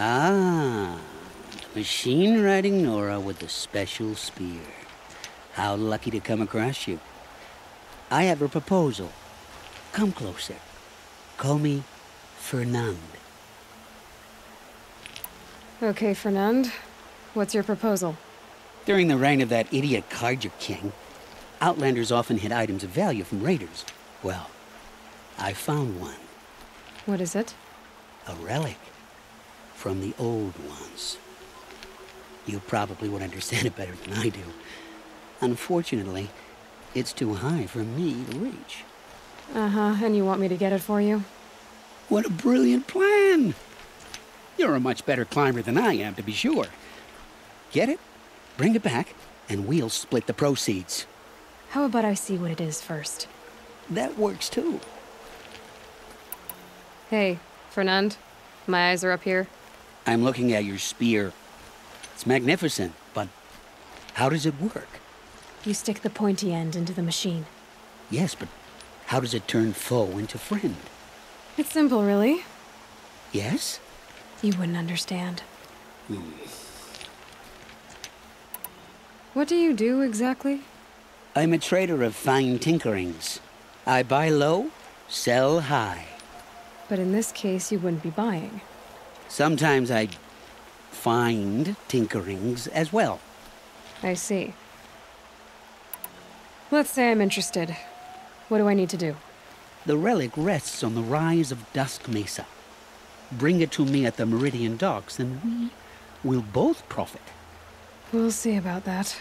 Ah, machine riding Nora with a special spear. How lucky to come across you. I have a proposal. Come closer. Call me Fernand. Okay, Fernand. What's your proposal? During the reign of that idiot Carja King, Outlanders often hid items of value from raiders. Well, I found one. What is it? A relic. From the old ones. You probably would understand it better than I do. Unfortunately, it's too high for me to reach. And you want me to get it for you? What a brilliant plan! You're a much better climber than I am, to be sure. Get it, bring it back, and we'll split the proceeds. How about I see what it is first? That works, too. Hey, Fernand, my eyes are up here. I'm looking at your spear. It's magnificent, but how does it work? You stick the pointy end into the machine. Yes, but how does it turn foe into friend? It's simple, really. Yes? You wouldn't understand. What do you do exactly? I'm a trader of fine tinkerings. I buy low, sell high. But in this case, you wouldn't be buying. Sometimes I find tinkerings as well. I see. Let's say I'm interested. What do I need to do? The relic rests on the rise of Dusk Mesa. Bring it to me at the Meridian docks, and we will both profit. We'll see about that.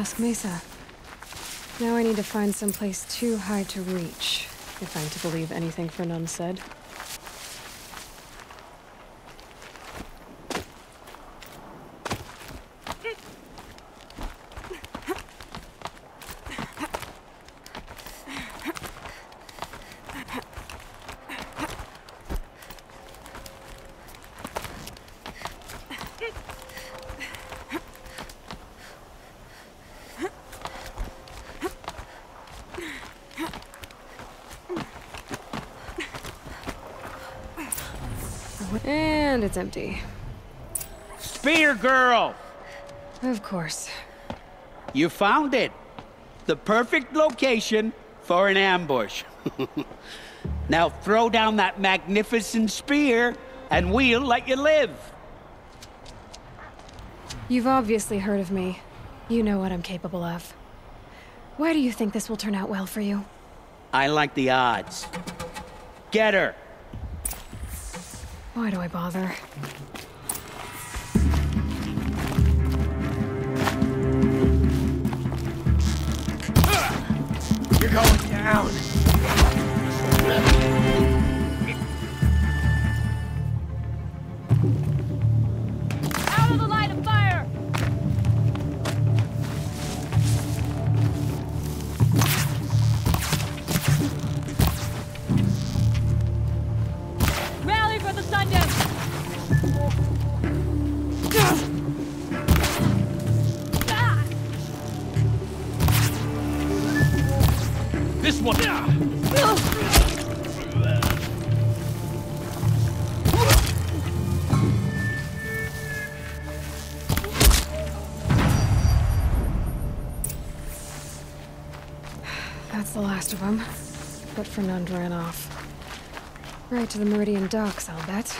Dusk Mesa. Now I need to find some place too high to reach, if I'm to believe anything Fernand said. And it's empty. Spear girl! Of course. You found it. The perfect location for an ambush. Now throw down that magnificent spear and we'll let you live. You've obviously heard of me. You know what I'm capable of. Why do you think this will turn out well for you? I like the odds. Get her! Why do I bother? You're going down! Out of the line of fire! Rally for the Sundance! This one! That's the last of them. But Fernand ran off. Right to the Meridian docks, I'll bet.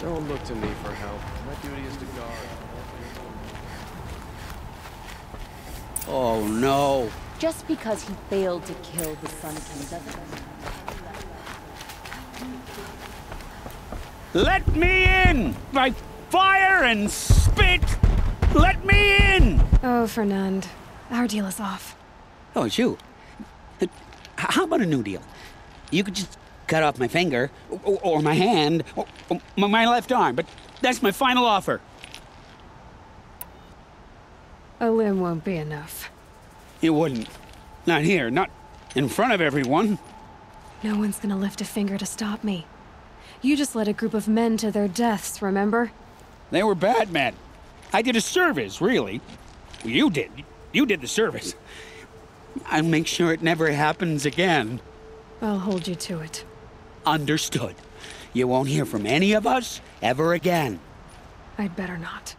Don't look to me for help. My duty is to guard. Oh no! Just because he failed to kill the Sun King doesn't... Let me in! By fire and spit! Let me in! Oh, Fernand. Our deal is off. Oh, it's you. How about a new deal? You could just cut off my finger, or my hand, or my left arm, but that's my final offer. A limb won't be enough. It wouldn't. Not here, not in front of everyone. No one's gonna lift a finger to stop me. You just led a group of men to their deaths, remember? They were bad men. I did a service, really. You did. You did the service. I'll make sure it never happens again. I'll hold you to it. Understood. You won't hear from any of us ever again. I'd better not.